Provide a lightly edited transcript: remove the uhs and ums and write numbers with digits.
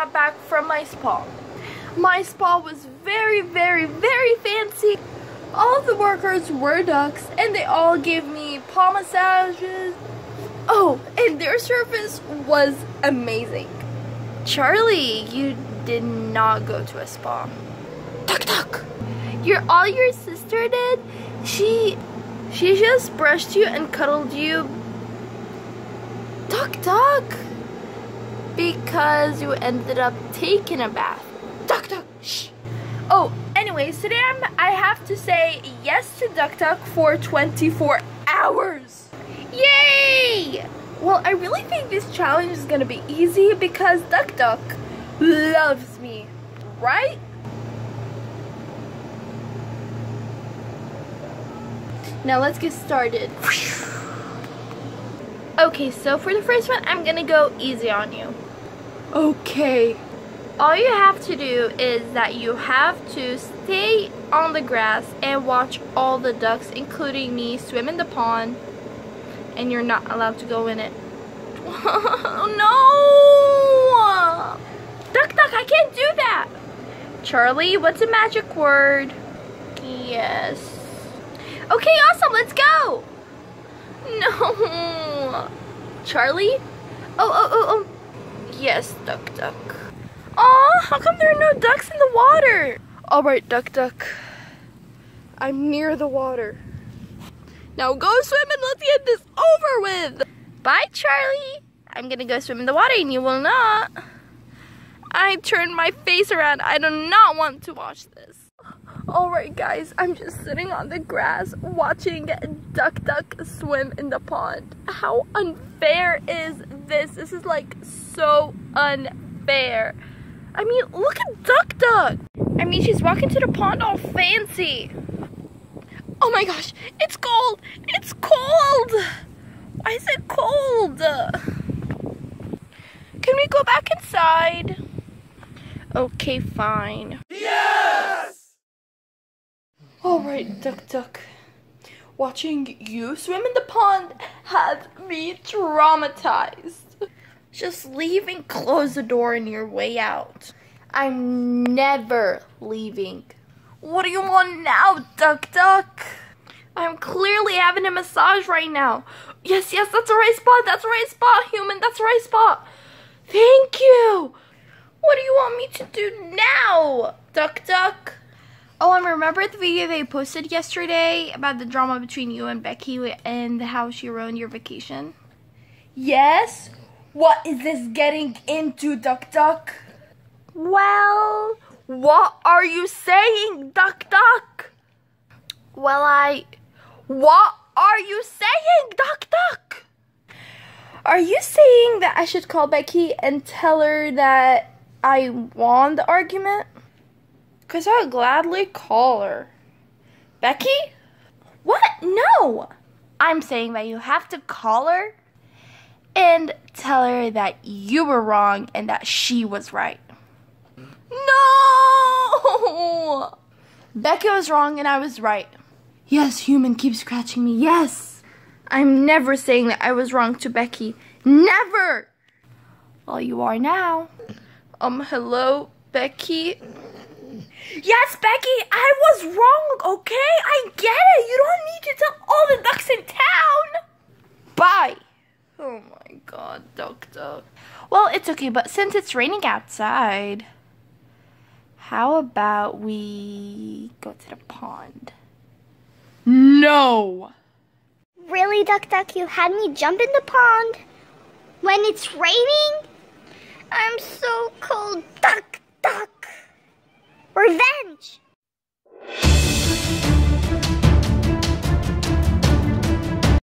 got back from my spa. My spa was very, very, very fancy. All of the workers were ducks, and they all gave me paw massages. Oh, and their service was amazing. Charlie, you did not go to a spa. Duck, duck! All your sister did? She just brushed you and cuddled you. Duck, duck! Because you ended up taking a bath. Duck, duck! Shh! Oh, anyways, today I have to say yes to Duck, duck for 24 hours. Yay! Well, I really think this challenge is gonna be easy because Duck, duck loves me, right? Now let's get started. Okay, so for the first one, I'm gonna go easy on you. Okay. All you have to do is that you have to stay on the grass and watch all the ducks, including me, swim in the pond, and you're not allowed to go in it. No! Duck, duck, I can't do that! Charlie, what's a magic word? Yes. Okay, awesome, let's go! No! Charlie? Oh. Yes, duck, duck. Aw, how come there are no ducks in the water? Alright, duck, duck. I'm near the water. Now go swim and let's get this over with! Bye, Charlie! I'm gonna go swim in the water and you will not. I turned my face around. I do not want to watch this. Alright guys, I'm just sitting on the grass watching Duck, duck swim in the pond. How unfair is this? This is like so unfair. I mean, look at Duck, duck. I mean, she's walking to the pond all fancy. Oh my gosh, it's cold. It's cold. Why is it cold? Can we go back inside? Okay, fine. Yes! Alright, Duck, duck. Watching you swim in the pond has me traumatized. Just leave and close the door on your way out. I'm never leaving. What do you want now, Duck, duck? I'm clearly having a massage right now. Yes, yes, that's the right spot. That's the right spot, human. That's the right spot. Thank you. What do you want me to do now, Duck, duck? Oh, I remember the video they posted yesterday about the drama between you and Becky and how she ruined your vacation. Yes? What is this getting into, Duck, duck? Well, what are you saying, Duck, duck? What are you saying, Duck, duck? Are you saying that I should call Becky and tell her that I won the argument? Because I'll gladly call her. Becky? What? No! I'm saying that you have to call her and tell her that you were wrong and that she was right. No! Becky was wrong and I was right. Yes, human, keep scratching me. Yes! I'm never saying that I was wrong to Becky. Never! Well, you are now. Hello, Becky? Yes, Becky, I was wrong, okay? I get it. You don't need to tell all the ducks in town. Bye. Oh my god, Duck, duck. Well, it's okay, but since it's raining outside, how about we go to the pond? No. Really, Duck, duck, you had me jump in the pond when it's raining? I'm so cold, Duck, duck. Revenge!